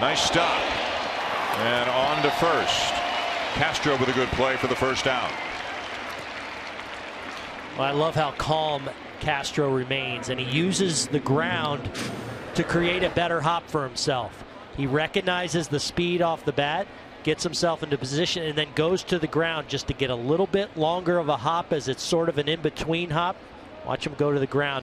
Nice stop. And on to first. Castro with a good play for the first down. Well, I love how calm Castro remains, and he uses the ground to create a better hop for himself. He recognizes the speed off the bat, gets himself into position, and then goes to the ground just to get a little bit longer of a hop as it's sort of an in-between hop. Watch him go to the ground.